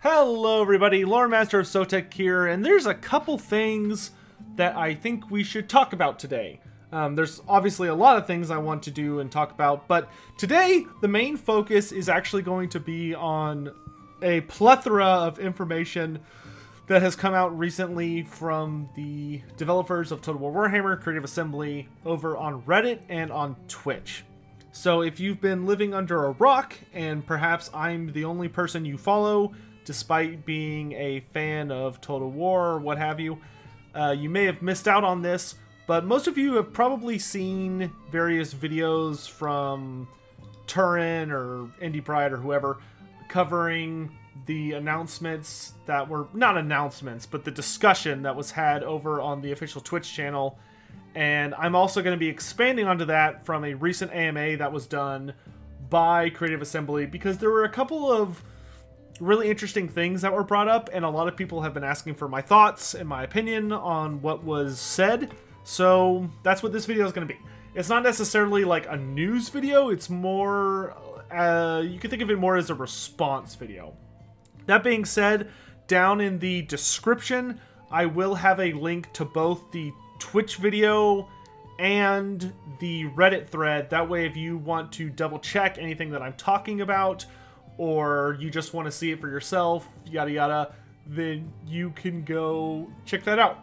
Hello everybody, Loremaster of Sotek here, and there's a couple things that I think we should talk about today. There's obviously a lot of things I want to do and talk about, but today the main focus is actually going to be on a plethora of information that has come out recently from the developers of Total War Warhammer, Creative Assembly, over on Reddit and on Twitch. So if you've been living under a rock, and perhaps I'm the only person you follow, despite being a fan of Total War or what have you, you may have missed out on this, but most of you have probably seen various videos from Turin or Indie Pride or whoever covering the announcements that were, not announcements, but the discussion that was had over on the official Twitch channel. And I'm also going to be expanding onto that from a recent AMA that was done by Creative Assembly, because there were a couple of really interesting things that were brought up, and a lot of people have been asking for my thoughts and my opinion on what was said. So that's what this video is going to be. It's not necessarily like a news video, it's more, you can think of it more as a response video. That being said, down in the description, I will have a link to both the Twitch video and the Reddit thread. That way if you want to double check anything that I'm talking about, or you just want to see it for yourself, yada yada, then you can go check that out.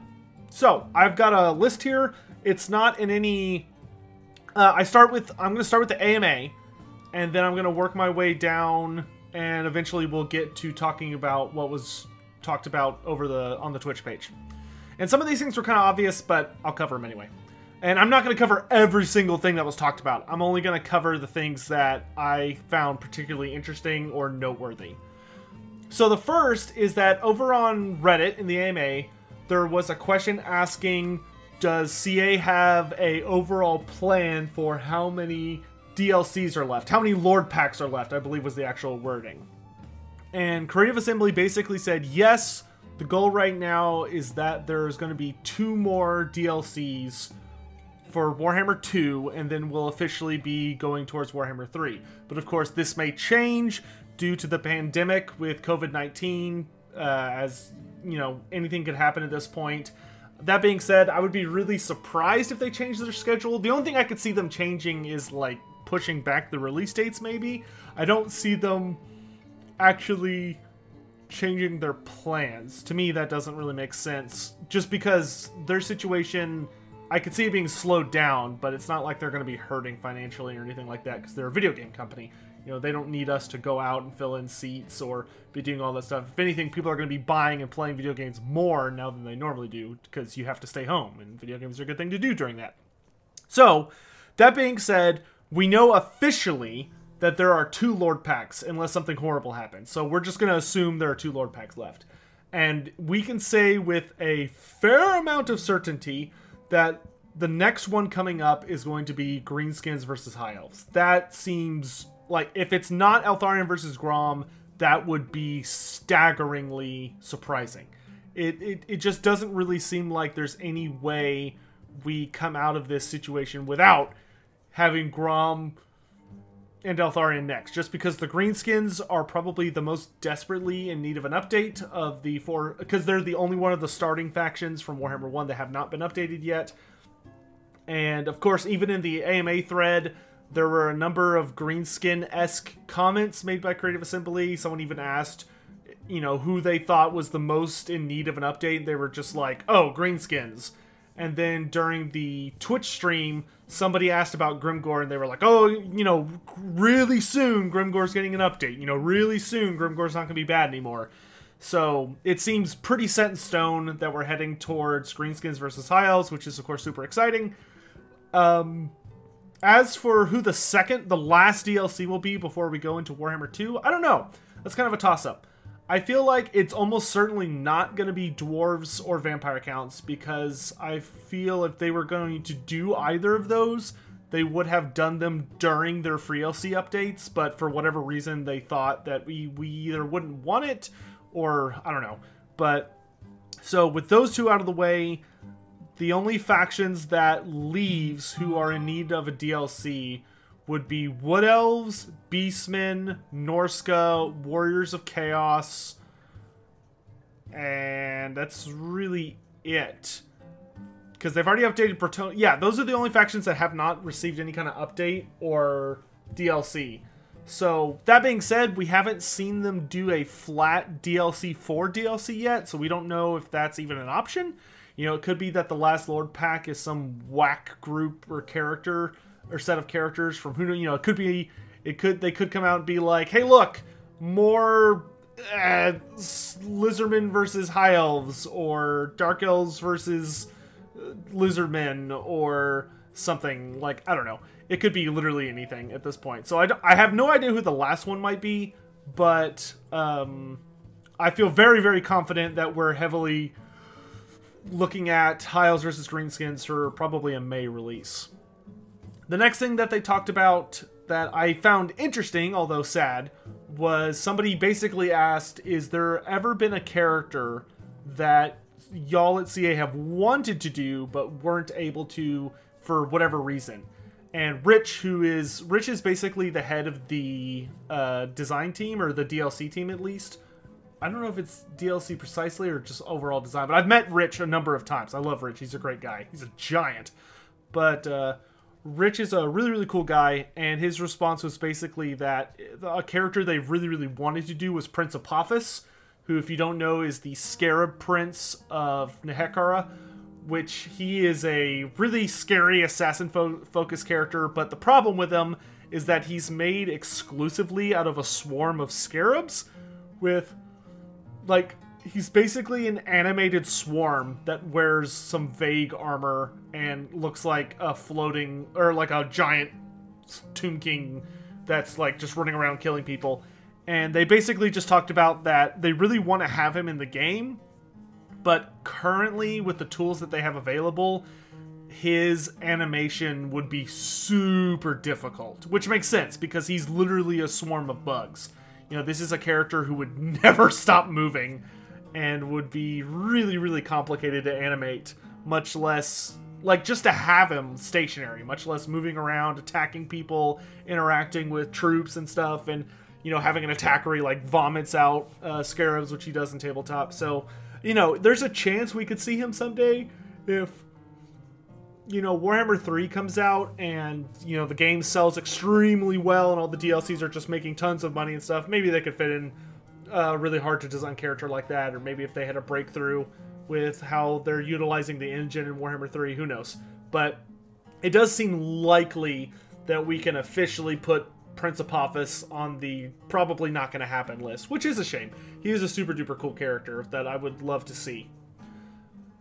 So I've got a list here. It's not in any... I'm going to start with the AMA, and then I'm going to work my way down, and eventually we'll get to talking about what was talked about over on the Twitch page. And some of these things were kind of obvious, but I'll cover them anyway. And I'm not going to cover every single thing that was talked about. I'm only going to cover the things that I found particularly interesting or noteworthy. So the first is that over on Reddit in the AMA, there was a question asking, does CA have an overall plan for how many DLCs are left? How many Lord Packs are left, I believe was the actual wording. And Creative Assembly basically said, yes, the goal right now is that there's going to be 2 more DLCs for Warhammer 2, and then we'll officially be going towards Warhammer 3. But of course, this may change due to the pandemic with COVID-19, as you know, anything could happen at this point. That being said, I would be really surprised if they changed their schedule. The only thing I could see them changing is like pushing back the release dates, maybe. I don't see them actually changing their plans. To me, that doesn't really make sense, just because their situation, I could see it being slowed down, but it's not like they're going to be hurting financially or anything like that, because they're a video game company. You know, they don't need us to go out and fill in seats or be doing all that stuff. If anything, people are going to be buying and playing video games more now than they normally do, because you have to stay home, and video games are a good thing to do during that. So, that being said, we know officially that there are 2 Lord Packs, unless something horrible happens. So we're just going to assume there are 2 Lord Packs left. And we can say with a fair amount of certainty that the next one coming up is going to be Greenskins versus High Elves. That seems like, if it's not Eltharion versus Grom, that would be staggeringly surprising. It just doesn't really seem like there's any way we come out of this situation without having Grom and Eltharion next, just because the Greenskins are probably the most desperately in need of an update of the 4, because they're the only one of the starting factions from Warhammer 1 that have not been updated yet. And of course, even in the AMA thread, there were a number of Greenskin-esque comments made by Creative Assembly. Someone even asked, you know, who they thought was the most in need of an update. They were just like, oh, Greenskins. And then during the Twitch stream, somebody asked about Grimgore, and they were like, oh, you know, really soon Grimgore's getting an update. You know, really soon Grimgore's not going to be bad anymore. So it seems pretty set in stone that we're heading towards Greenskins versus High Elves, which is, of course, super exciting. As for who the last DLC will be before we go into Warhammer 2, I don't know. That's kind of a toss-up. I feel like it's almost certainly not going to be Dwarves or Vampire Counts, because I feel if they were going to do either of those, they would have done them during their free LC updates, but for whatever reason they thought that we either wouldn't want it, or I don't know. But so with those 2 out of the way, the only factions that leaves who are in need of a DLC would be Wood Elves, Beastmen, Norsca, Warriors of Chaos, And that's really it. Because they've already updated Breton. Yeah, those are the only factions that have not received any kind of update or DLC. So, that being said, we haven't seen them do a flat DLC for DLC yet, so we don't know if that's even an option. You know, it could be that the Last Lord pack is some whack group or character or set of characters from who, you know, it could be, they could come out and be like, hey, look, more Lizardmen versus High Elves, or Dark Elves versus Lizardmen, or something. Like, I don't know. It could be literally anything at this point. So I have no idea who the last one might be, but I feel very, very confident that we're heavily looking at High Elves versus Greenskins for probably a May release. The next thing that they talked about that I found interesting, although sad, was somebody basically asked, is there ever been a character that y'all at CA have wanted to do but weren't able to for whatever reason? And Rich, who is... Rich is basically the head of the design team, or the DLC team at least. I don't know if it's DLC precisely or just overall design, but I've met Rich a number of times. I love Rich. He's a great guy. He's a giant. But Rich is a really, really cool guy, and his response was basically that a character they really, really wanted to do was Prince Apophis, who, if you don't know, is the Scarab Prince of Nehekara, which he is a really scary assassin-focused character, but the problem with him is that he's made exclusively out of a swarm of scarabs with, like, he's basically an animated swarm that wears some vague armor and looks like a floating, or like a giant Tomb King that's, like, just running around killing people. And they basically just talked about that they really want to have him in the game, but currently, with the tools that they have available, his animation would be super difficult. Which makes sense, because he's literally a swarm of bugs. You know, this is a character who would never stop moving, and would be really, really complicated to animate. Much less, like, just to have him stationary. Much less moving around, attacking people, interacting with troops and stuff, and, you know, having an attack where he, like, vomits out scarabs, which he does in tabletop. So, you know, there's a chance we could see him someday if, you know, Warhammer 3 comes out and, you know, the game sells extremely well and all the DLCs are just making tons of money and stuff. Maybe they could fit in a really hard to design character like that, or maybe if they had a breakthrough with how they're utilizing the engine in Warhammer 3, who knows. But it does seem likely that we can officially put Prince Apophis on the probably not going to happen list, which is a shame. He is a super duper cool character that I would love to see.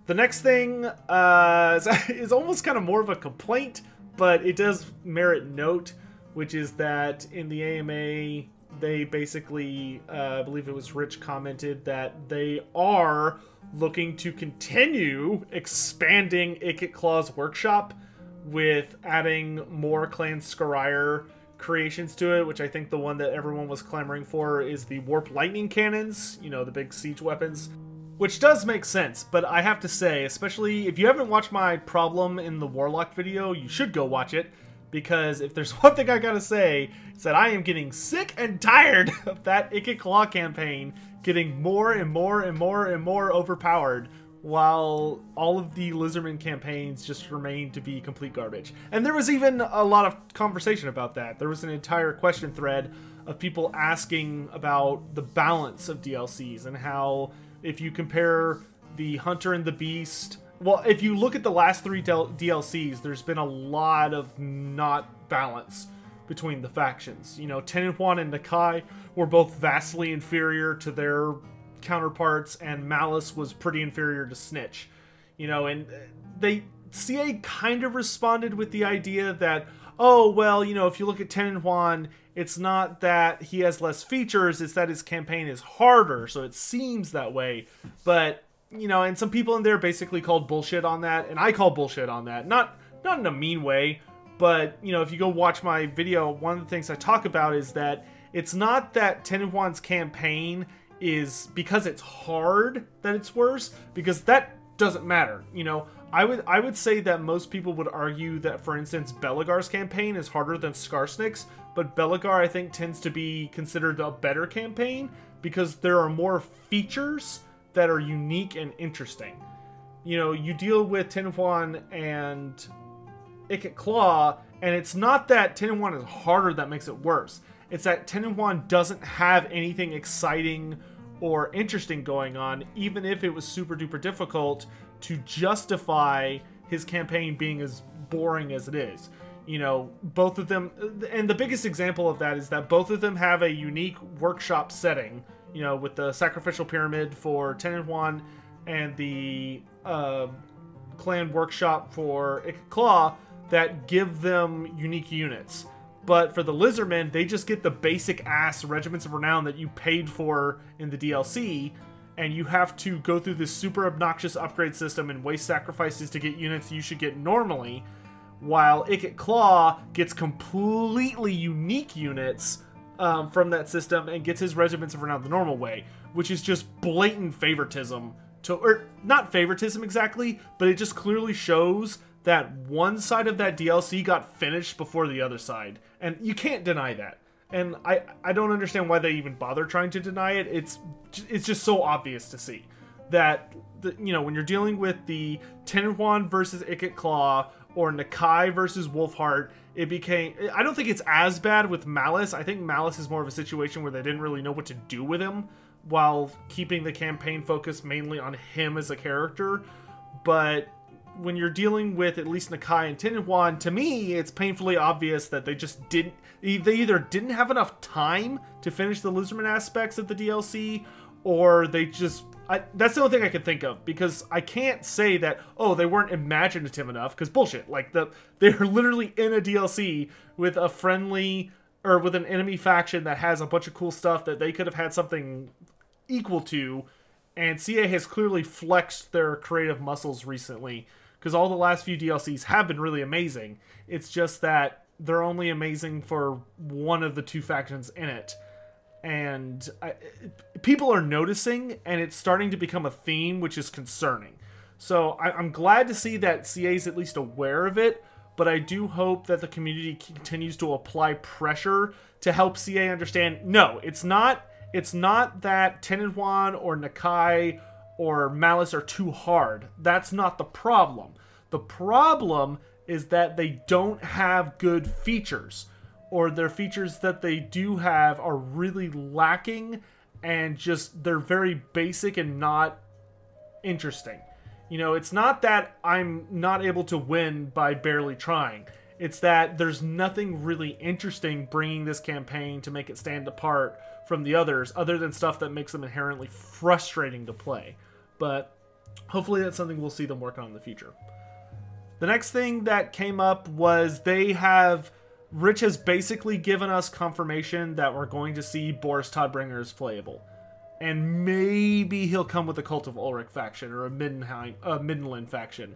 The next thing is almost kind of more of a complaint, but it does merit note, which is that in the AMA, they basically, I believe it was Rich commented, that they are looking to continue expanding Ikit Claw's workshop with adding more Clan Scarier creations to it, which I think the one that everyone was clamoring for is the warp lightning cannons, you know, the big siege weapons, which does make sense. But I have to say, especially if you haven't watched my problem in the Warlock video, you should go watch it, because if there's one thing I gotta say, it's that I am getting sick and tired of that Ikit Claw campaign getting more and more and more and more overpowered, while all of the Lizardmen campaigns just remain to be complete garbage. And there was even a lot of conversation about that. There was an entire question thread of people asking about the balance of DLCs and how, if you compare the Hunter and the Beast... Well, if you look at the last three DLCs, there's been a lot of not balance between the factions. You know, Tenenhuan and Nakai were both vastly inferior to their counterparts, and Malice was pretty inferior to Snitch, you know. And they, CA kind of responded with the idea that, oh, well, you know, if you look at Tenenhuan, it's not that he has less features, it's that his campaign is harder, so it seems that way. But, you know, and some people in there basically called bullshit on that, and I call bullshit on that, not in a mean way, but, you know, if you go watch my video, one of the things I talk about is that it's not that Tenenhuan's campaign is, because it's hard, that it's worse, because that doesn't matter. You know, I would say that most people would argue that, for instance, Belagar's campaign is harder than Skarsnik's, but Belagar, I think, tends to be considered a better campaign because there are more features that are unique and interesting. You know, you deal with Tenenhuan and Ikit Claw, and it's not that Tenenhuan is harder that makes it worse. It's that Tenenhuan doesn't have anything exciting or interesting going on, even if it was super duper difficult to justify his campaign being as boring as it is. You know, both of them, and the biggest example of that is that both of them have a unique workshop setting, you know, with the sacrificial pyramid for Tenenhuan and the clan workshop for Ikit Claw that give them unique units. But for the Lizardmen, they just get the basic ass Regiments of Renown that you paid for in the DLC, and you have to go through this super obnoxious upgrade system and waste sacrifices to get units you should get normally, while Ikit Claw gets completely unique units from that system and gets his Regiments of Renown the normal way, which is just blatant favoritism. Or not favoritism exactly, but it just clearly shows that one side of that DLC got finished before the other side. And you can't deny that. And I don't understand why they even bother trying to deny it. It's just so obvious to see that, you know, when you're dealing with the Tenenhuan versus Ikit Claw or Nakai versus Wolfheart, it became... I don't think it's as bad with Malice. I think Malice is more of a situation where they didn't really know what to do with him while keeping the campaign focused mainly on him as a character. But when you're dealing with at least Nakai and Tenenhuan, to me, it's painfully obvious that they just didn't... They either didn't have enough time to finish the Lizardman aspects of the DLC, or they just... that's the only thing I could think of, because I can't say that, oh, they weren't imaginative enough, because bullshit. Like, they're literally in a DLC with a friendly, or with an enemy faction that has a bunch of cool stuff that they could have had something equal to, and CA has clearly flexed their creative muscles recently, because all the last few DLCs have been really amazing. It's just that they're only amazing for one of the two factions in it. And people are noticing, and it's starting to become a theme, which is concerning. So I'm glad to see that CA is at least aware of it, but I do hope that the community continues to apply pressure to help CA understand, no, it's not that Tenenhuan or Nakai or Malice are too hard. That's not the problem. The problem is that they don't have good features, or their features that they do have are really lacking, and just they're very basic and not interesting. You know, it's not that I'm not able to win by barely trying. It's that there's nothing really interesting bringing this campaign to make it stand apart from the others, other than stuff that makes them inherently frustrating to play. But hopefully that's something we'll see them work on in the future. The next thing that came up was Rich has basically given us confirmation that we're going to see Boris Toddbringer as playable. And maybe he'll come with a Cult of Ulrich faction or a Middenheim faction.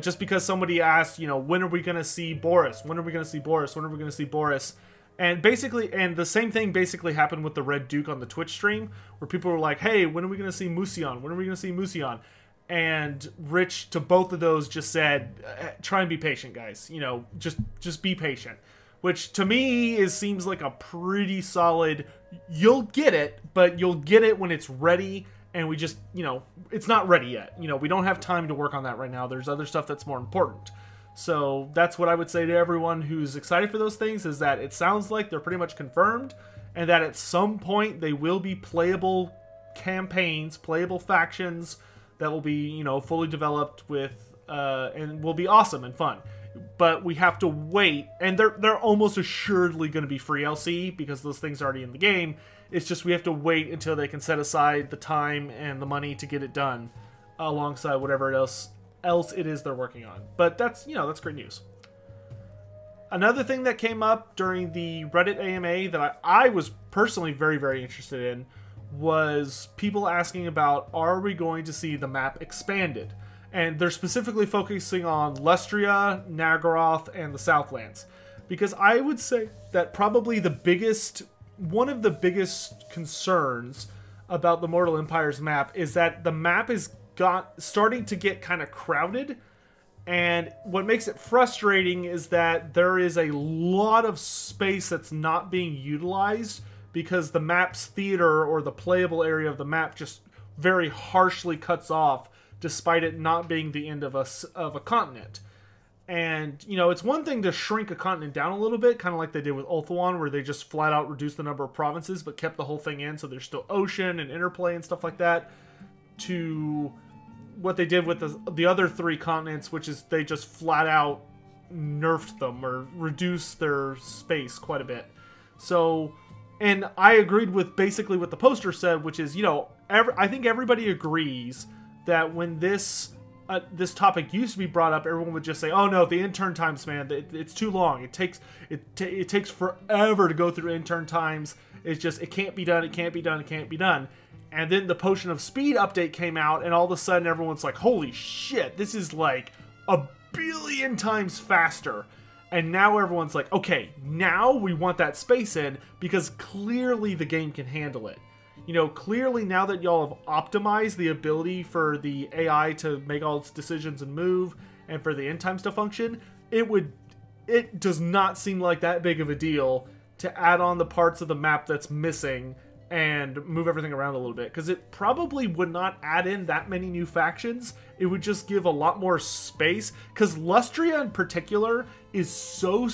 Just because somebody asked, you know, when are we going to see Boris? When are we going to see Boris? When are we going to see Boris? And basically, and the same thing basically happened with the Red Duke on the Twitch stream, where people were like, hey, when are we going to see Musion? When are we going to see Musion? And Rich, to both of those, just said, try and be patient, guys. You know, just be patient. Which, to me, seems like a pretty solid, you'll get it, but you'll get it when it's ready. And we just, you know, it's not ready yet. You know, we don't have time to work on that right now. There's other stuff that's more important. So that's what I would say to everyone who's excited for those things, is that it sounds like they're pretty much confirmed, and that at some point they will be playable campaigns, playable factions that will be, you know, fully developed with, and will be awesome and fun. But we have to wait, and they're almost assuredly going to be free LC because those things are already in the game. It's just we have to wait until they can set aside the time and the money to get it done alongside whatever else it is they're working on. But that's, you know, that's great news. Another thing that came up during the Reddit AMA that I was personally very, very interested in was people asking about, are we going to see the map expanded? And they're specifically focusing on Lustria, Naggaroth, and the Southlands. Because I would say that probably one of the biggest concerns about the Mortal Empires map is that the map is starting to get kind of crowded. And what makes it frustrating is that there is a lot of space that's not being utilized because the map's theater, or the playable area of the map, just very harshly cuts off, despite it not being the end of a continent. And, you know, it's one thing to shrink a continent down a little bit, kind of like they did with Ulthuan, where they just flat out reduced the number of provinces, but kept the whole thing in, so there's still ocean and interplay and stuff like that, to what they did with the other three continents, which is they just flat out nerfed them, or reduced their space quite a bit. So, and I agreed with basically what the poster said, which is, you know, I think everybody agrees that when this topic used to be brought up, everyone would just say, "Oh no, the intern times, man, it's too long. It takes forever to go through intern times. It's just it can't be done. It can't be done. It can't be done." And then the Potion of Speed update came out, and all of a sudden everyone's like, "Holy shit! This is like a billion times faster." And now everyone's like, "Okay, now we want that space in because clearly the game can handle it." You know, clearly now that y'all have optimized the ability for the AI to make all its decisions and move, and for the end times to function, it does not seem like that big of a deal to add on the parts of the map that's missing and move everything around a little bit. Because it probably would not add in that many new factions. It would just give a lot more space. Because Lustria in particular is so...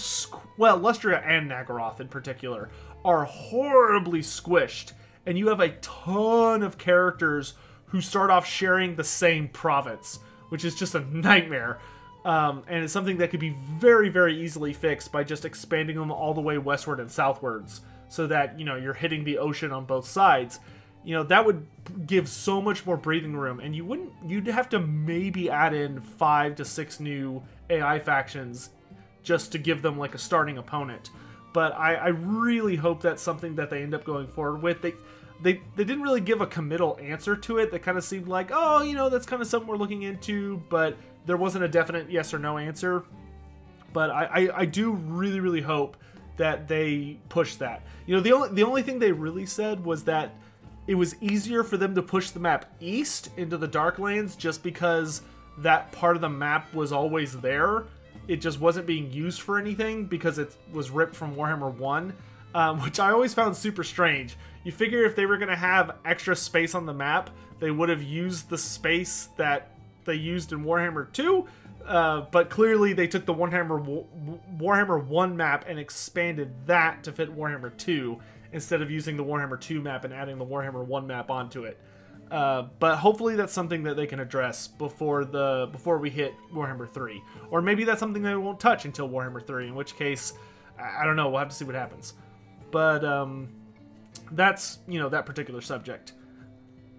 well, Lustria and Naggaroth in particular are horribly squished. And you have a ton of characters who start off sharing the same province, which is just a nightmare. And it's something that could be very, very easily fixed by just expanding them all the way westward and southwards, so that, you know, you're hitting the ocean on both sides. You know, that would give so much more breathing room, and you'd have to maybe add in 5 to 6 new AI factions just to give them like a starting opponent. But I really hope that's something that they end up going forward with. They didn't really give a committal answer to it. They kind of seemed like, oh, you know, that's kind of something we're looking into, but there wasn't a definite yes or no answer. But I do really, really hope that they push that. You know, the only thing they really said was that it was easier for them to push the map east into the Darklands just because that part of the map was always there. It just wasn't being used for anything because it was ripped from Warhammer 1, which I always found super strange. You figure if they were going to have extra space on the map, they would have used the space that they used in Warhammer 2, but clearly they took the Warhammer 1 map and expanded that to fit Warhammer 2 instead of using the Warhammer 2 map and adding the Warhammer 1 map onto it. But hopefully that's something that they can address before we hit Warhammer 3. Or maybe that's something they won't touch until Warhammer 3, in which case, I don't know, we'll have to see what happens. But that's, you know, that particular subject.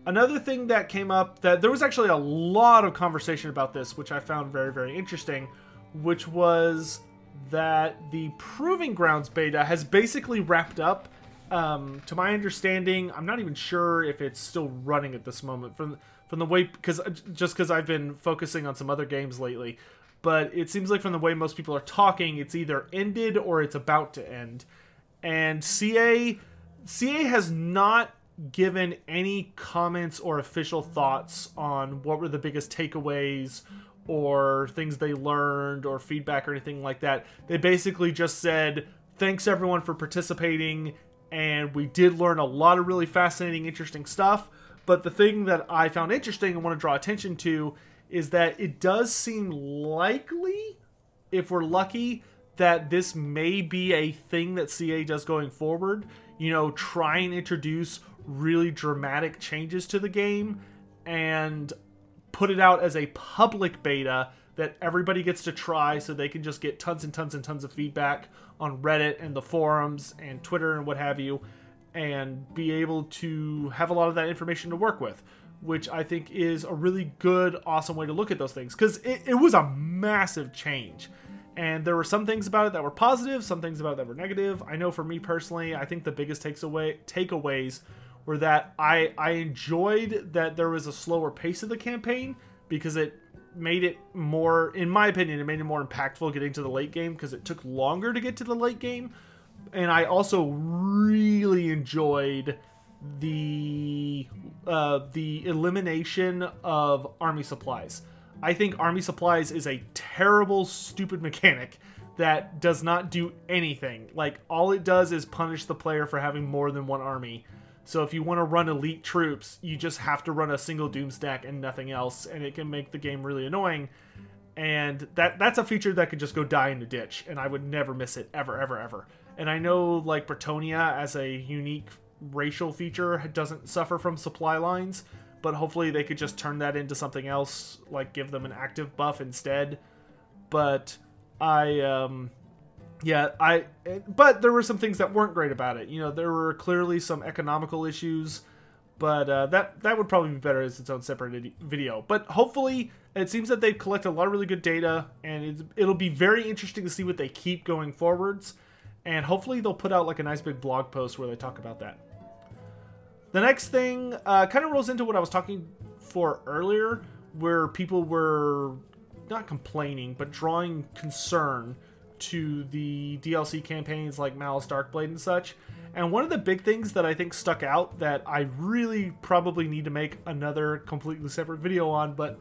Another thing that came up, that there was actually a lot of conversation about this, which I found very, very interesting, which was that the Proving Grounds beta has basically wrapped up. To my understanding, I'm not even sure if it's still running at this moment from the way, because I've been focusing on some other games lately, but it seems like from the way most people are talking, it's either ended or it's about to end. And CA has not given any comments or official thoughts on what were the biggest takeaways or things they learned or feedback or anything like that. They basically just said, thanks everyone for participating. And we did learn a lot of really fascinating, interesting stuff. But the thing that I found interesting and want to draw attention to is that it does seem likely, if we're lucky, that this may be a thing that CA does going forward. You know, try and introduce really dramatic changes to the game and put it out as a public beta that everybody gets to try, so they can just get tons and tons and tons of feedback on Reddit and the forums and Twitter and what have you, and be able to have a lot of that information to work with, which I think is a really good, awesome way to look at those things, because it was a massive change. And there were some things about it that were positive, some things about it that were negative. I know for me personally, I think the biggest takeaways were that I enjoyed that there was a slower pace of the campaign, because it made it more, in my opinion, it made it more impactful getting to the late game, because it took longer to get to the late game. And I also really enjoyed the elimination of army supplies. I think army supplies is a terrible, stupid mechanic that does not do anything. Like, all it does is punish the player for having more than one army. So if you want to run elite troops, you just have to run a single doom stack and nothing else, and it can make the game really annoying. And that's a feature that could just go die in the ditch, and I would never miss it, ever, ever, ever. And I know, like, Bretonia as a unique racial feature doesn't suffer from supply lines, but hopefully they could just turn that into something else, like give them an active buff instead. But but there were some things that weren't great about it. You know, there were clearly some economical issues, but that would probably be better as its own separate video. But hopefully, it seems that they've collected a lot of really good data, and it'll be very interesting to see what they keep going forwards. And hopefully they'll put out like a nice big blog post where they talk about that. The next thing kind of rolls into what I was talking for earlier, where people were not complaining, but drawing concern to the DLC campaigns like Malice Darkblade and such. And one of the big things that I think stuck out that I really probably need to make another completely separate video on, but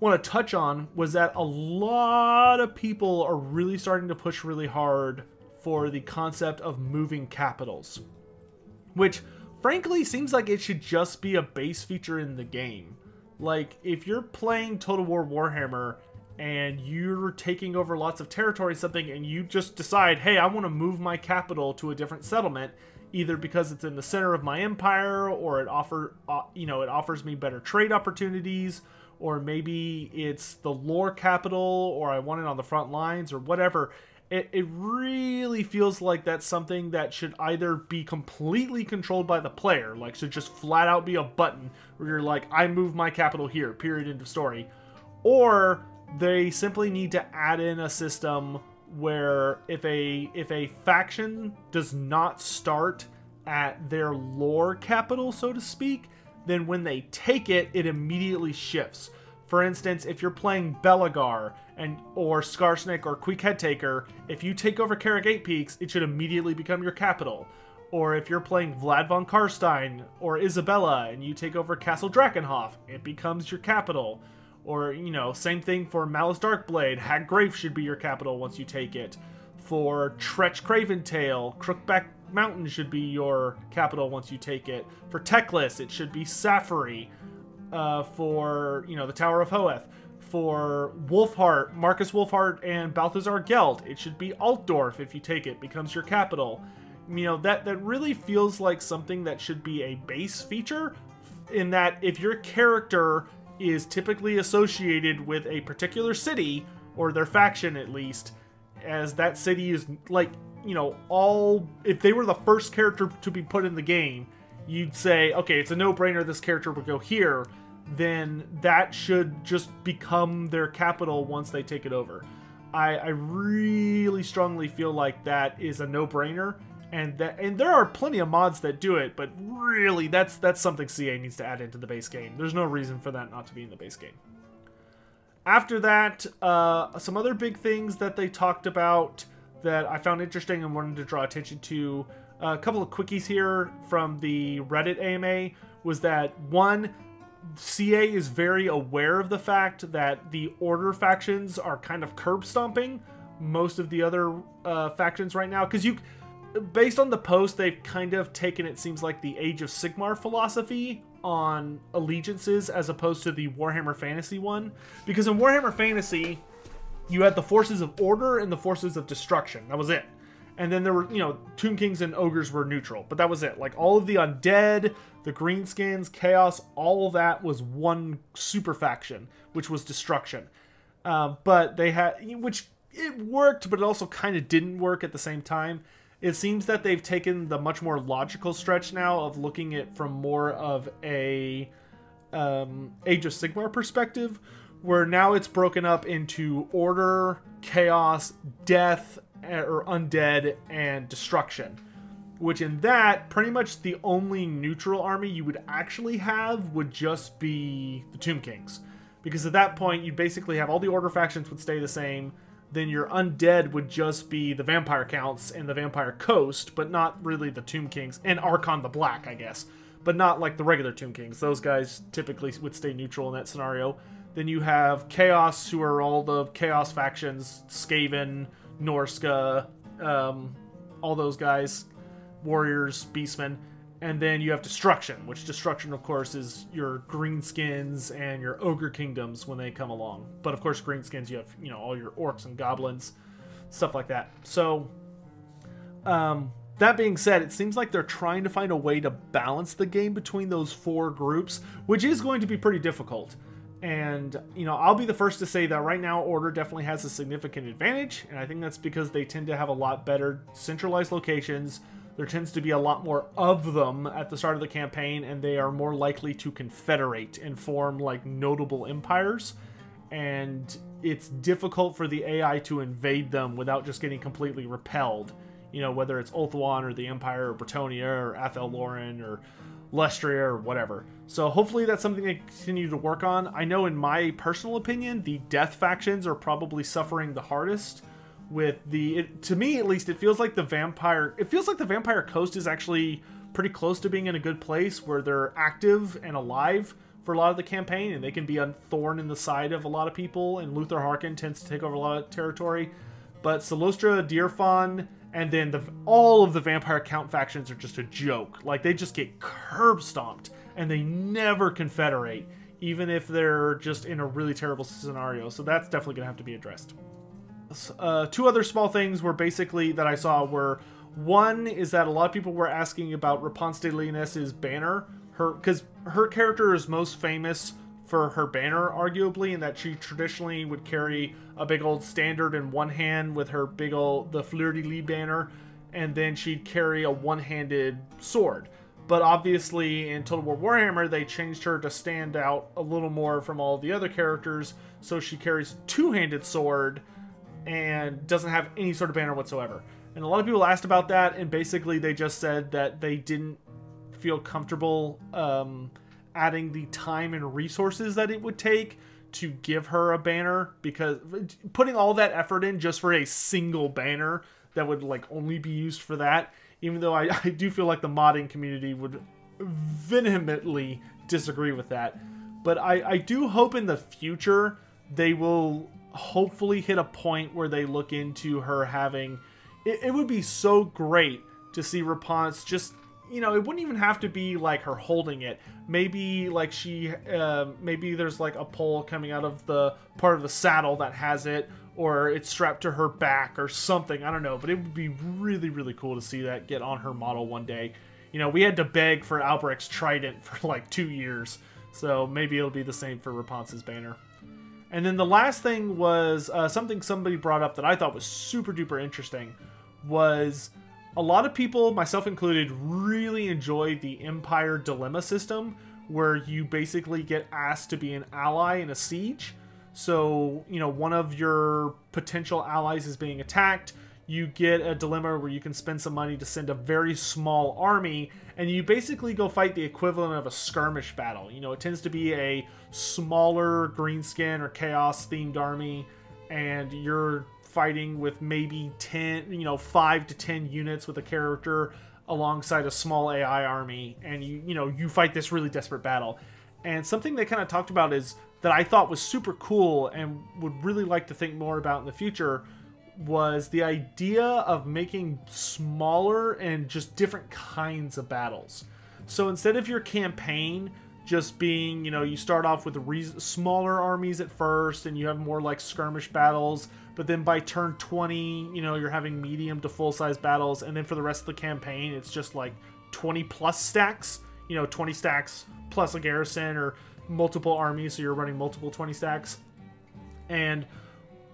want to touch on, was that a lot of people are really starting to push really hard for the concept of moving capitals, which frankly seems like it should just be a base feature in the game. Like, if you're playing Total War Warhammer and you're taking over lots of territory or something, and you just decide, hey, I want to move my capital to a different settlement, either because it's in the center of my empire, or it offers me better trade opportunities, or maybe it's the lore capital, or I want it on the front lines, or whatever. It really feels like that's something that should either be completely controlled by the player, like should just flat out be a button where you're like, I move my capital here, period, end of story. Or they simply need to add in a system where if a faction does not start at their lore capital, so to speak, then when they take it, it immediately shifts. For instance, if you're playing Belagar or Skarsnik or Quick Headtaker, if you take over Karagate Peaks, it should immediately become your capital. Or if you're playing Vlad von Karstein or Isabella and you take over Castle Drakenhof, it becomes your capital. Or, you know, same thing for Malice Darkblade, Haggrafe should be your capital once you take it. For Tretch Craventail, Crookback Mountain should be your capital once you take it. For Teclis, it should be Saffari. For, you know, the Tower of Hoeth. For Wolfheart, Marcus Wolfheart and Balthazar Geld, it should be Altdorf if you take it, becomes your capital. You know, that really feels like something that should be a base feature, in that if your character is typically associated with a particular city, or their faction at least, as that city is, like, you know, if they were the first character to be put in the game, you'd say, okay, it's a no-brainer, this character would go here, then that should just become their capital once they take it over. I really strongly feel like that is a no-brainer, and there are plenty of mods that do it, but really, that's something CA needs to add into the base game. There's no reason for that not to be in the base game. After that, some other big things that they talked about that I found interesting and wanted to draw attention to. A couple of quickies here from the Reddit AMA was that, one, CA is very aware of the fact that the Order factions are kind of curb stomping most of the other factions right now. Because based on the post, they've kind of taken, it seems like, the Age of Sigmar philosophy on allegiances as opposed to the Warhammer Fantasy one. Because in Warhammer Fantasy, you had the forces of order and the forces of destruction. That was it. And then there were, you know, Tomb Kings and Ogres were neutral, but that was it. Like, all of the Undead, the Greenskins, Chaos, all of that was one super faction, which was Destruction. But they had, which it worked, but it also kind of didn't work at the same time. It seems that they've taken the much more logical stretch now of looking at from more of a Age of Sigmar perspective, where now it's broken up into Order, Chaos, Death, or Undead, and Destruction, which in that, pretty much the only neutral army you would actually have would just be the Tomb Kings, because at that point you basically have all the Order factions would stay the same, then your Undead would just be the Vampire Counts and the Vampire Coast, but not really the Tomb Kings, and Arkhan the Black, I guess, but not like the regular Tomb Kings. Those guys typically would stay neutral in that scenario. Then you have Chaos, who are all the Chaos factions, Skaven, Norsca, all those guys, Warriors, Beastmen, And then you have Destruction, which Destruction, of course, is your Greenskins and your Ogre Kingdoms when they come along. But, of course, Greenskins, you have, you know, all your Orcs and Goblins, stuff like that. So, that being said, it seems like they're trying to find a way to balance the game between those four groups, which is going to be pretty difficult. And, you know, I'll be the first to say that right now Order definitely has a significant advantage, and I think that's because they tend to have a lot better centralized locations. There tends to be a lot more of them at the start of the campaign, and they are more likely to confederate and form, like, notable empires. And it's difficult for the AI to invade them without just getting completely repelled. You know, whether it's Ulthuan or the Empire or Bretonia or Athel Loren or Lustria or whatever. So hopefully that's something they continue to work on. I know in my personal opinion, the death factions are probably suffering the hardest with the, to me at least, it feels like the Vampire Coast is actually pretty close to being in a good place where they're active and alive for a lot of the campaign, and they can be a thorn in the side of a lot of people, and Luther Harkin tends to take over a lot of territory. But Solostra, Dirfan, and then all of the Vampire Count factions are just a joke. Like, they just get curb stomped, and they never confederate, even if they're just in a really terrible scenario. So that's definitely going to have to be addressed. Two other small things were basically that I saw were, one is that a lot of people were asking about Rapunce de Leones's banner, because her character is most famous for her banner, arguably, and that she traditionally would carry a big old standard in one hand with her big old, the fleur-de-lis banner, and then she'd carry a one-handed sword. But obviously in Total War Warhammer, they changed her to stand out a little more from all the other characters, so she carries a two-handed sword and doesn't have any sort of banner whatsoever. And a lot of people asked about that, and basically they just said that they didn't feel comfortable adding the time and resources that it would take to give her a banner, because putting all that effort in just for a single banner that would like only be used for that, even though I do feel like the modding community would vehemently disagree with that. But I do hope in the future they will hopefully hit a point where they look into her having, it would be so great to see Rapunce just, you know, it wouldn't even have to be like her holding it. Maybe like she, maybe there's like a pole coming out of the part of the saddle that has it, or it's strapped to her back or something. I don't know, but it would be really, really cool to see that get on her model one day. You know, we had to beg for Albrecht's trident for like 2 years, so maybe it'll be the same for Rapunzel's banner. And then the last thing was something somebody brought up that I thought was super duper interesting was, a lot of people, myself included, really enjoy the Empire Dilemma system, where you basically get asked to be an ally in a siege. So, you know, one of your potential allies is being attacked, you get a dilemma where you can spend some money to send a very small army, and you basically go fight the equivalent of a skirmish battle. You know, it tends to be a smaller Greenskin or Chaos-themed army, and you're fighting with maybe 10, you know, 5 to 10 units with a character alongside a small AI army, and you know, you fight this really desperate battle. And something they kind of talked about is that I thought was super cool and would really like to think more about in the future was the idea of making smaller and just different kinds of battles. So instead of your campaign just being, you know, you start off with smaller armies at first, and you have more like skirmish battles, but then by turn 20, you know, you're having medium to full-size battles, and then for the rest of the campaign, it's just like 20 plus stacks, you know, 20 stacks plus a garrison or multiple armies, so you're running multiple 20 stacks. And,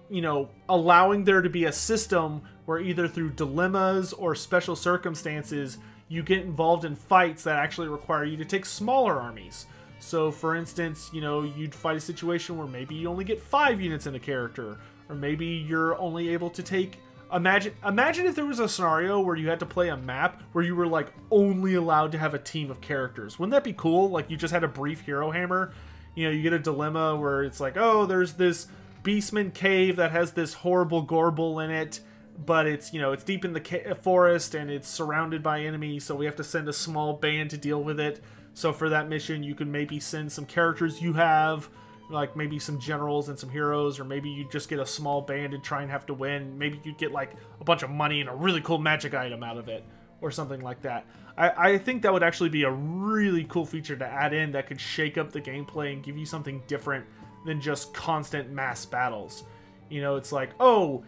you know, allowing there to be a system where either through dilemmas or special circumstances, you get involved in fights that actually require you to take smaller armies. So, for instance, you know, you'd fight a situation where maybe you only get 5 units in a character, or maybe you're only able to take... Imagine if there was a scenario where you had to play a map where you were, like, only allowed to have a team of characters. Wouldn't that be cool? Like, you just had a brief hero hammer. You know, you get a dilemma where it's like, oh, there's this Beastman cave that has this horrible Gorble in it, but it's, you know, it's deep in the forest and it's surrounded by enemies, so we have to send a small band to deal with it. So for that mission, you can maybe send some characters you have, like maybe some generals and some heroes, or maybe you just get a small band and try and have to win. Maybe you'd get like a bunch of money and a really cool magic item out of it, or something like that. I think that would actually be a really cool feature to add in that could shake up the gameplay and give you something different than just constant mass battles. You know, it's like, oh,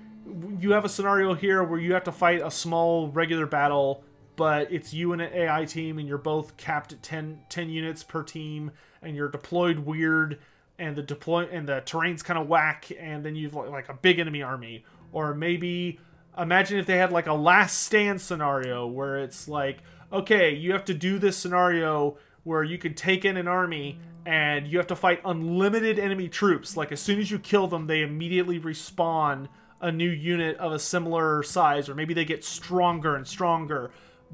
you have a scenario here where you have to fight a small regular battle, but it's you and an AI team, and you're both capped at 10 units per team, and you're deployed weird, and the terrain's kind of whack, and then you've like a big enemy army. Or maybe imagine if they had like a last stand scenario where it's like, okay, you have to do this scenario where you can take in an army and you have to fight unlimited enemy troops. Like, as soon as you kill them, they immediately respawn a new unit of a similar size, or maybe they get stronger and stronger,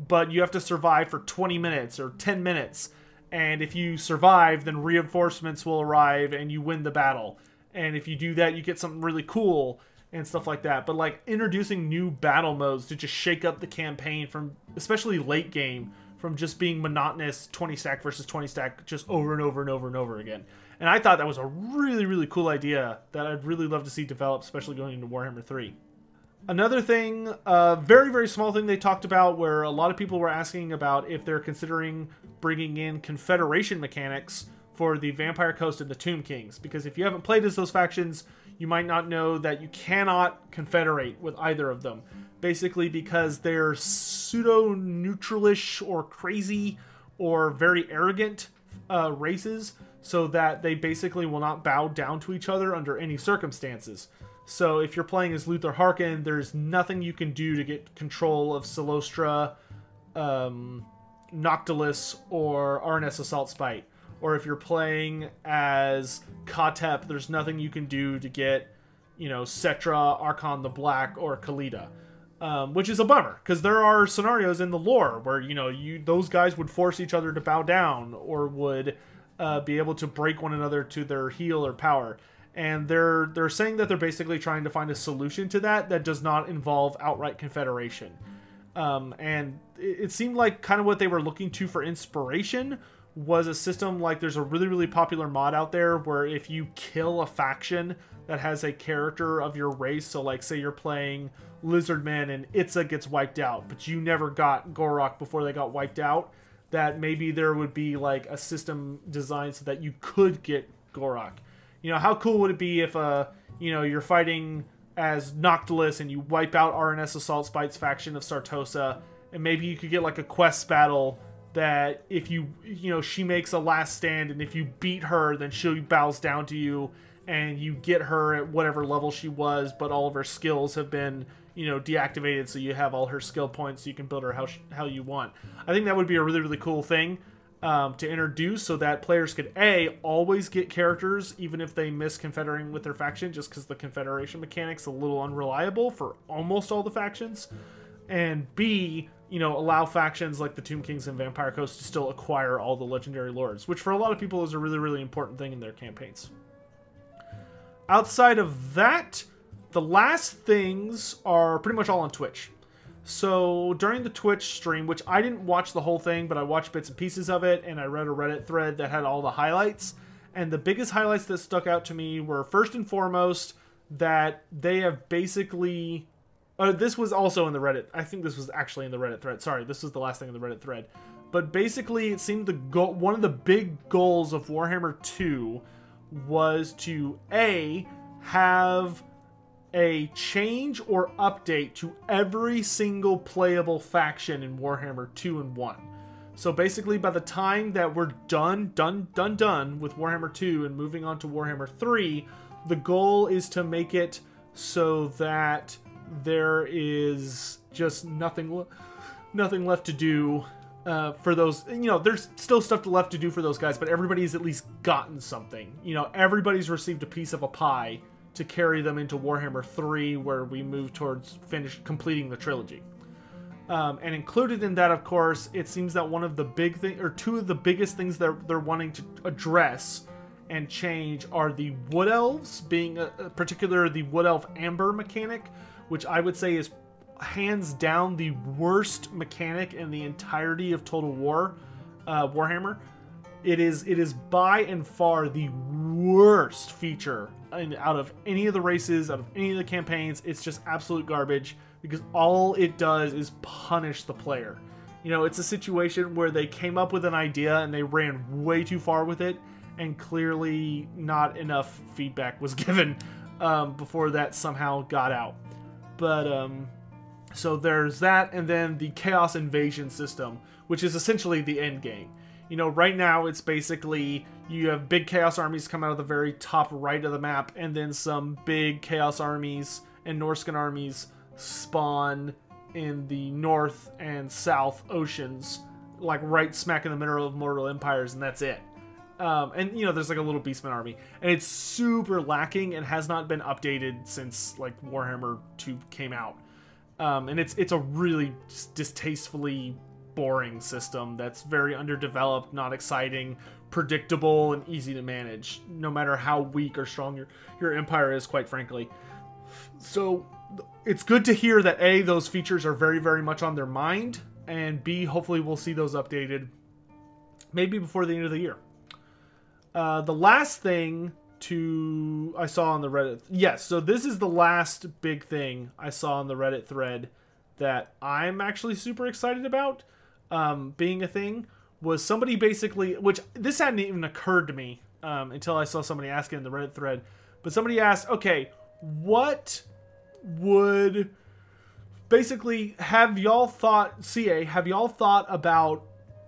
but you have to survive for 20 minutes or 10 minutes. And if you survive, then reinforcements will arrive and you win the battle. And if you do that, you get something really cool and stuff like that. But like introducing new battle modes to just shake up the campaign from, especially late game, from just being monotonous 20 stack versus 20 stack just over and over and over and over again. And I thought that was a really, really cool idea that I'd really love to see develop, especially going into Warhammer 3. Another thing, very, very small thing they talked about, where a lot of people were asking about if they're considering bringing in Confederation mechanics for the Vampire Coast and the Tomb Kings. Because if you haven't played as those factions, you might not know that you cannot confederate with either of them. Basically because they're pseudo-neutralish or crazy or very arrogant races, so that they basically will not bow down to each other under any circumstances. So if you're playing as Luther Harkin, there's nothing you can do to get control of Silostra, Noctilus, or Arnes Assault Spite. Or if you're playing as Khatep, there's nothing you can do to get, you know, Setra, Arkhan the Black, or Khalida. Which is a bummer, because there are scenarios in the lore where, you know, those guys would force each other to bow down, or would be able to break one another to their heel or power. And they're saying that they're basically trying to find a solution to that that does not involve outright confederation. And it seemed like kind of what they were looking to for inspiration was a system like, there's a really, really popular mod out there where if you kill a faction that has a character of your race, so like say you're playing Lizardmen and Itza gets wiped out, but you never got Gorok before they got wiped out, that maybe there would be like a system designed so that you could get Gorok. You know, how cool would it be if, you know, you're fighting as Noctilus and you wipe out Arnes Assault Spite's faction of Sartosa, and maybe you could get like a quest battle that if you know, she makes a last stand, and if you beat her, then she bows down to you, and you get her at whatever level she was, but all of her skills have been, you know, deactivated, so you have all her skill points, so you can build her how you want. I think that would be a really, really cool thing to introduce, so that players could, A, always get characters, even if they miss confederating with their faction, just because the confederation mechanic's a little unreliable for almost all the factions, and B, you know, allow factions like the Tomb Kings and Vampire Coast to still acquire all the legendary lords, which for a lot of people is a really, really important thing in their campaigns. Outside of that, the last things are pretty much all on Twitch. So during the Twitch stream, which I didn't watch the whole thing, but I watched bits and pieces of it, and I read a Reddit thread that had all the highlights. And the biggest highlights that stuck out to me were, first and foremost, that they have basically... this was also in the Reddit. I think this was actually in the Reddit thread. Sorry, this was the last thing in the Reddit thread. But basically, it seemed the goal, one of the big goals of Warhammer 2 was to, A, have a change or update to every single playable faction in Warhammer 2 and 1. So basically, by the time that we're done with Warhammer 2 and moving on to Warhammer 3, the goal is to make it so that there is just nothing left to do for those. You know, there's still stuff left to do for those guys, but everybody's at least gotten something. You know, everybody's received a piece of a pie to carry them into Warhammer 3, where we move towards completing the trilogy. And included in that, of course, it seems that one of the big thing, or two of the biggest things that they're wanting to address and change, are the Wood Elves, being particularly the Wood Elf Amber mechanic, which I would say is hands down the worst mechanic in the entirety of Total War Warhammer. It is by and far the worst feature out of any of the races, out of any of the campaigns. It's just absolute garbage, because all it does is punish the player. You know, it's a situation where they came up with an idea and they ran way too far with it, and clearly not enough feedback was given before that somehow got out. But, so there's that, and then the Chaos Invasion system, which is essentially the end game. You know, right now it's basically you have big Chaos armies come out of the very top right of the map, and then some big Chaos armies and Norscan armies spawn in the north and south oceans, like right smack in the middle of Mortal Empires, and that's it. And, you know, there's like a little Beastmen army. And it's super lacking and has not been updated since, like, Warhammer 2 came out. And it's a really distastefully boring system that's very underdeveloped, not exciting, predictable, and easy to manage, no matter how weak or strong your empire is, quite frankly. So it's good to hear that A, those features are very, very much on their mind, and B, hopefully we'll see those updated maybe before the end of the year. The last thing I saw on the Reddit... Yes, so this is the last big thing I saw on the Reddit thread that I'm actually super excited about being a thing, was somebody basically... Which, this hadn't even occurred to me until I saw somebody ask it in the Reddit thread. But somebody asked, okay, what would... Basically, have y'all thought about...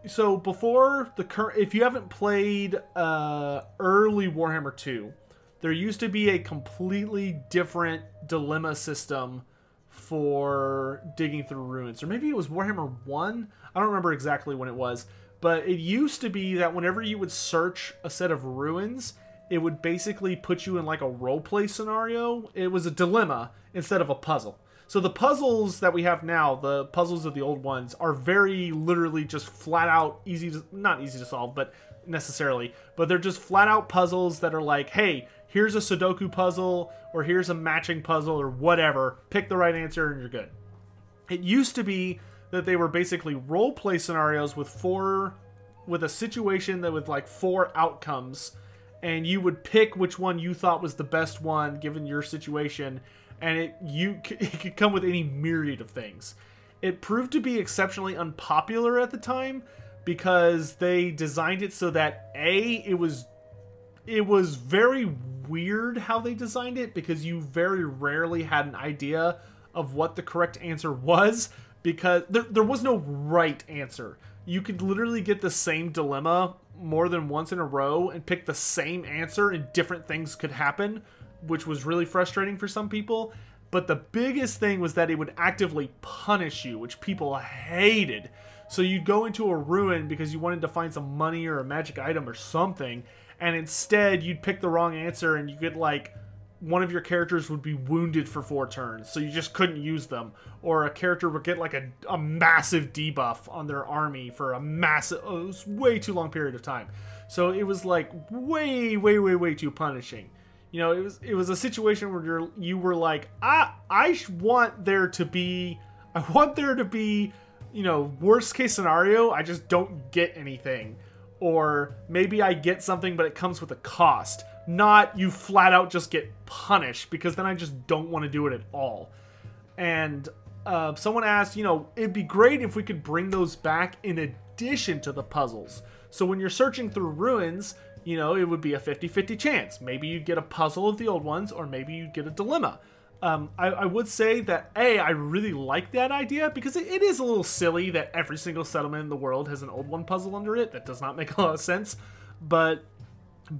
So before the current, if you haven't played early Warhammer 2, there used to be a completely different dilemma system for digging through ruins. Or maybe it was Warhammer 1? I don't remember exactly when it was. But it used to be that whenever you would search a set of ruins, it would basically put you in like a roleplay scenario. It was a dilemma instead of a puzzle. So the puzzles that we have now, the puzzles of the old ones, are very literally just flat out easy to, not easy to solve, but necessarily, but they're just flat out puzzles that are like, hey, here's a Sudoku puzzle, or here's a matching puzzle, or whatever, pick the right answer and you're good. It used to be that they were basically role play scenarios with a situation that with like 4 outcomes, and you would pick which one you thought was the best one given your situation. And it could come with any myriad of things. It proved to be exceptionally unpopular at the time because they designed it so that A, it was very weird how they designed it, because you very rarely had an idea of what the correct answer was, because there was no right answer. You could literally get the same dilemma more than once in a row and pick the same answer, and different things could happen, which was really frustrating for some people. But the biggest thing was that it would actively punish you, which people hated. So you'd go into a ruin because you wanted to find some money or a magic item or something, and instead you'd pick the wrong answer and you get like, one of your characters would be wounded for 4 turns, so you just couldn't use them. Or a character would get like a massive debuff on their army for a massive, it was way too long period of time. So it was like way, way, way, way too punishing. You know, it was a situation where you were like, I want there to be, you know, worst case scenario, I just don't get anything. Or maybe I get something, but it comes with a cost. Not you flat out just get punished, because then I just don't want to do it at all. And someone asked, you know, it'd be great if we could bring those back in addition to the puzzles. So when you're searching through ruins, you know, it would be a 50-50 chance. Maybe you'd get a puzzle of the old ones, or maybe you'd get a dilemma. I would say that, A, I really like that idea, because it is a little silly that every single settlement in the world has an old one puzzle under it. That does not make a lot of sense. But,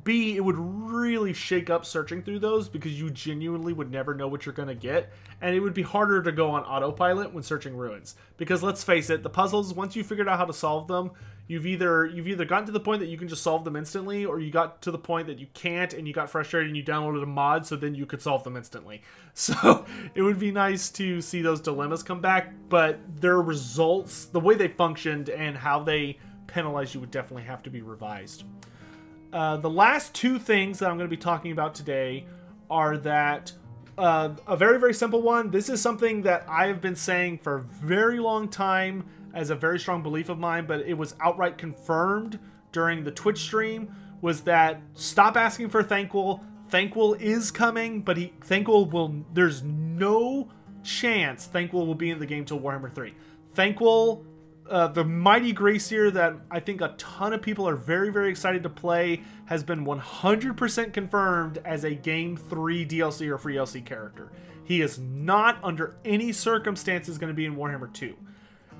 B, it would really shake up searching through those, because you genuinely would never know what you're going to get. And it would be harder to go on autopilot when searching ruins. Because, let's face it, the puzzles, once you figured out how to solve them, You've either gotten to the point that you can just solve them instantly, or you got to the point that you can't and you got frustrated and you downloaded a mod so then you could solve them instantly. So it would be nice to see those dilemmas come back, but their results, the way they functioned and how they penalized you, would definitely have to be revised. The last 2 things that I'm going to be talking about today are that a very, very simple one. This is something that I have been saying for a very long time, as a very strong belief of mine, but it was outright confirmed during the Twitch stream, was that stop asking for Thankquil. Thankquil is coming, but Thankquil will, there's no chance Thanquil will be in the game till Warhammer 3. Thanquil, the mighty Gracier that I think a ton of people are very, very excited to play, has been 100% confirmed as a Game 3 DLC or free DLC character. He is not under any circumstances going to be in Warhammer 2.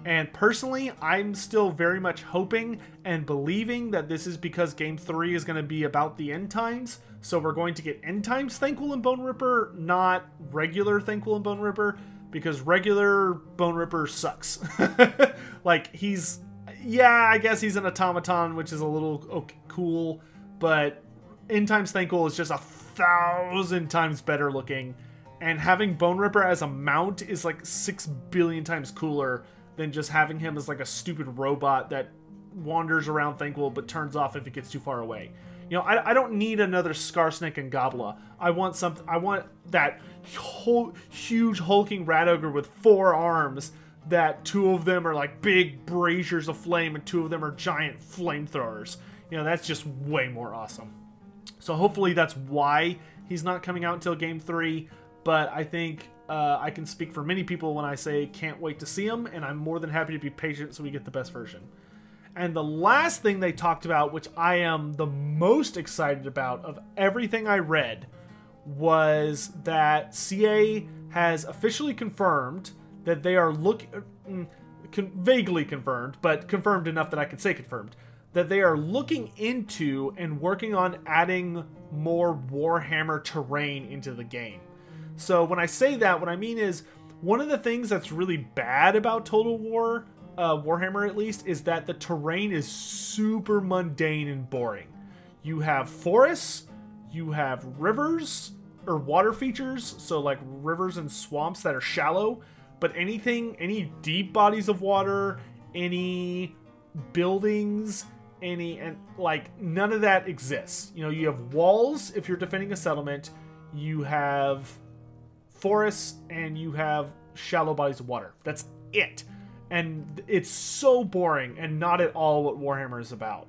And personally, I'm still very much hoping and believing that this is because Game 3 is going to be about the End Times. So we're going to get End Times Thanquil and Bone Ripper, not regular Thanquil and Bone Ripper, because regular Bone Ripper sucks. Like, he's... yeah, I guess he's an automaton, which is a little cool, but End Times Thanquil is just 1,000 times better looking. And having Bone Ripper as a mount is like 6 billion times cooler than just having him as like a stupid robot that wanders around Thanquil but turns off if it gets too far away. You know, I don't need another Scarsnick and Gobbla. I want something. I want that whole huge hulking rat ogre with 4 arms. That 2 of them are like big braziers of flame, and 2 of them are giant flamethrowers. You know, that's just way more awesome. So hopefully that's why he's not coming out until Game 3. But I think I can speak for many people when I say can't wait to see him, and I'm more than happy to be patient so we get the best version. And the last thing they talked about, which I am the most excited about of everything I read, was that CA has officially confirmed that they are vaguely confirmed, but confirmed enough that I could say confirmed, that they are looking into and working on adding more Warhammer terrain into the game. So when I say that, what I mean is one of the things that's really bad about Total War, Warhammer at least, is that the terrain is super mundane and boring. You have forests, you have rivers, or water features, so like rivers and swamps that are shallow, but anything, any deep bodies of water, any buildings, and like none of that exists. You know, you have walls if you're defending a settlement, you have forests, and you have shallow bodies of water. That's it. And it's so boring and not at all what Warhammer is about.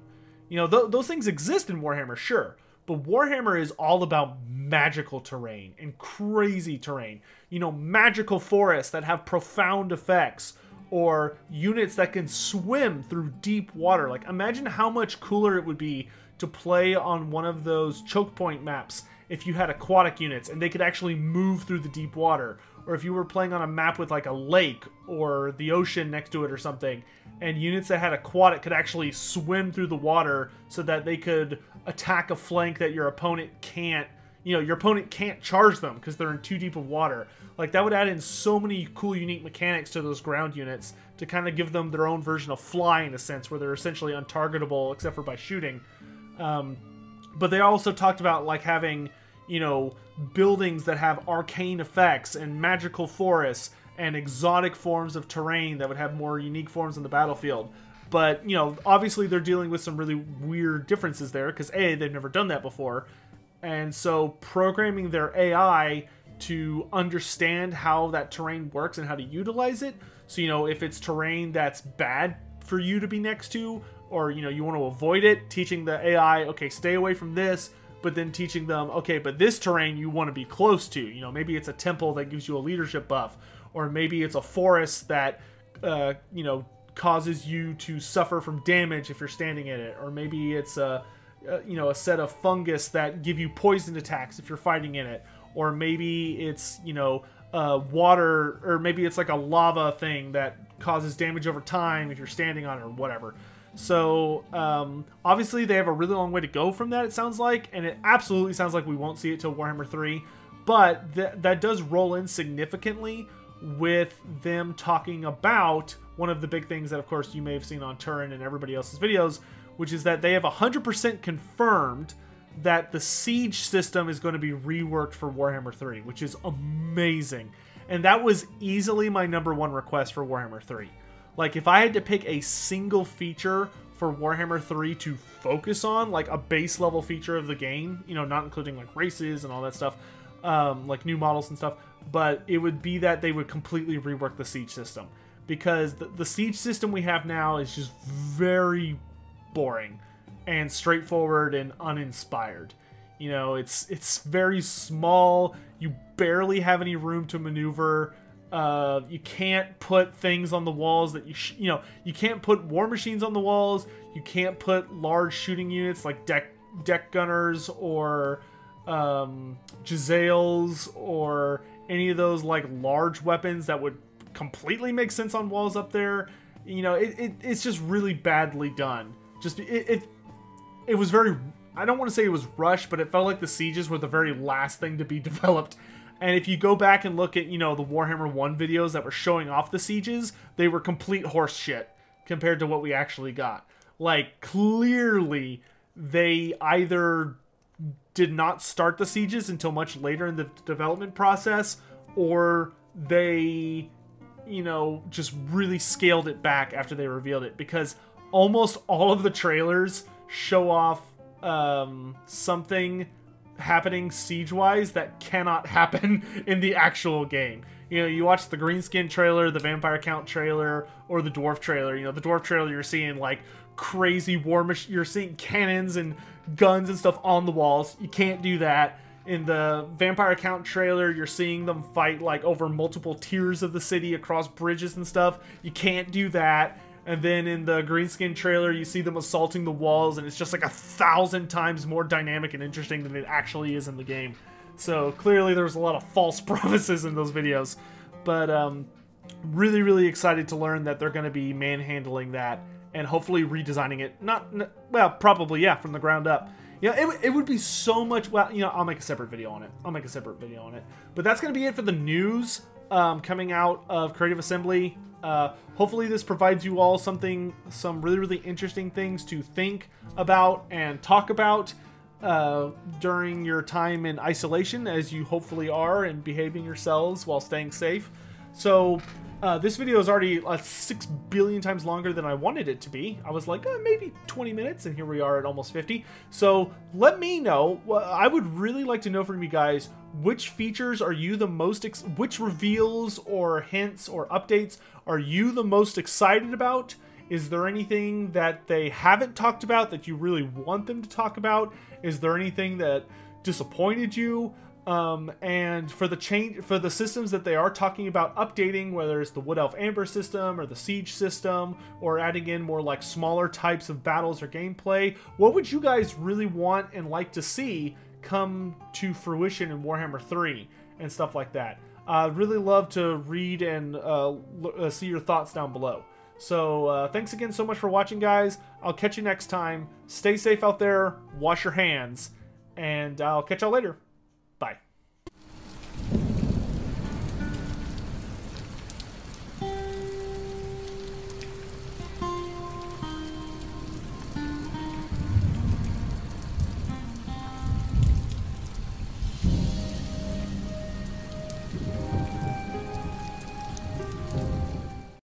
You know, those things exist in Warhammer, sure, but Warhammer is all about magical terrain and crazy terrain. You know, magical forests that have profound effects, or units that can swim through deep water. Like, imagine how much cooler it would be to play on one of those choke point maps if you had aquatic units and they could actually move through the deep water. Or if you were playing on a map with like a lake or the ocean next to it or something, and units that had aquatic could actually swim through the water so that they could attack a flank that your opponent can't, you know, your opponent can't charge them because they're in too deep of water. Like, that would add in so many cool, unique mechanics to those ground units to kind of give them their own version of fly, in a sense, where they're essentially untargetable except for by shooting. But they also talked about like having, you know, buildings that have arcane effects and magical forests and exotic forms of terrain that would have more unique forms on the battlefield. But, you know, obviously they're dealing with some really weird differences there because A, they've never done that before. And so programming their AI to understand how that terrain works and how to utilize it. So, you know, if it's terrain that's bad for you to be next to, or, you know, you want to avoid it, teaching the AI, okay, stay away from this. But then teaching them, okay, but this terrain you want to be close to. You know, maybe it's a temple that gives you a leadership buff, or maybe it's a forest that, you know, causes you to suffer from damage if you're standing in it, or maybe it's you know, a set of fungus that give you poisoned attacks if you're fighting in it, or maybe it's, you know, water, or maybe it's like a lava thing that causes damage over time if you're standing on it or whatever. So, obviously they have a really long way to go from that, it sounds like, and it absolutely sounds like we won't see it till Warhammer 3, but that does roll in significantly with them talking about one of the big things that, of course, you may have seen on Turin and everybody else's videos, which is that they have 100% confirmed that the siege system is going to be reworked for Warhammer 3, which is amazing. And that was easily my #1 request for Warhammer 3. Like, if I had to pick a single feature for Warhammer 3 to focus on, like a base level feature of the game, you know, not including like races and all that stuff, like new models and stuff, but it would be that they would completely rework the siege system. Because the siege system we have now is just very boring and straightforward and uninspired. You know, it's very small, you barely have any room to maneuver. You can't put things on the walls that you can't put war machines on the walls. You can't put large shooting units like deck gunners or Giselles or any of those like large weapons that would completely make sense on walls up there. You know, it's just really badly done. Just it was very, I don't want to say it was rushed, but it felt like the sieges were the very last thing to be developed. And if you go back and look at, you know, the Warhammer 1 videos that were showing off the sieges, they were complete horse shit compared to what we actually got. Like, clearly, they either did not start the sieges until much later in the development process, or they, you know, just really scaled it back after they revealed it. Because almost all of the trailers show off something happening siege-wise that cannot happen in the actual game. You know, you watch the Greenskin trailer, the Vampire Count trailer, or the Dwarf trailer. You know, the Dwarf trailer, you're seeing, like, crazy war machines. You're seeing cannons and guns and stuff on the walls. You can't do that. In the Vampire Count trailer, you're seeing them fight, like, over multiple tiers of the city across bridges and stuff. You can't do that. And then in the Greenskin trailer, you see them assaulting the walls, and it's just like 1,000 times more dynamic and interesting than it actually is in the game. So clearly there was a lot of false promises in those videos. But really, really excited to learn that they're going to be manhandling that and hopefully redesigning it. Well, probably, yeah, from the ground up. You know, it would be so much... Well, you know, I'll make a separate video on it. But that's going to be it for the news coming out of Creative Assembly. Hopefully this provides you all some really, really interesting things to think about and talk about during your time in isolation, as you hopefully are, and behaving yourselves while staying safe. So this video is already 6 billion times longer than I wanted it to be. I was like, maybe 20 minutes, and here we are at almost 50. So let me know. I would really like to know from you guys, which features are you the most, which reveals or hints or updates are you the most excited about? Is there anything that they haven't talked about that you really want them to talk about? Is there anything that disappointed you? And for the systems that they are talking about updating, whether it's the Wood Elf Amber system or the Siege system, or adding in more like smaller types of battles or gameplay, what would you guys really want and like to see come to fruition in Warhammer 3 and stuff like that? I'd really love to read and see your thoughts down below. So thanks again so much for watching, guys. I'll catch you next time. Stay safe out there, wash your hands, and I'll catch y'all later.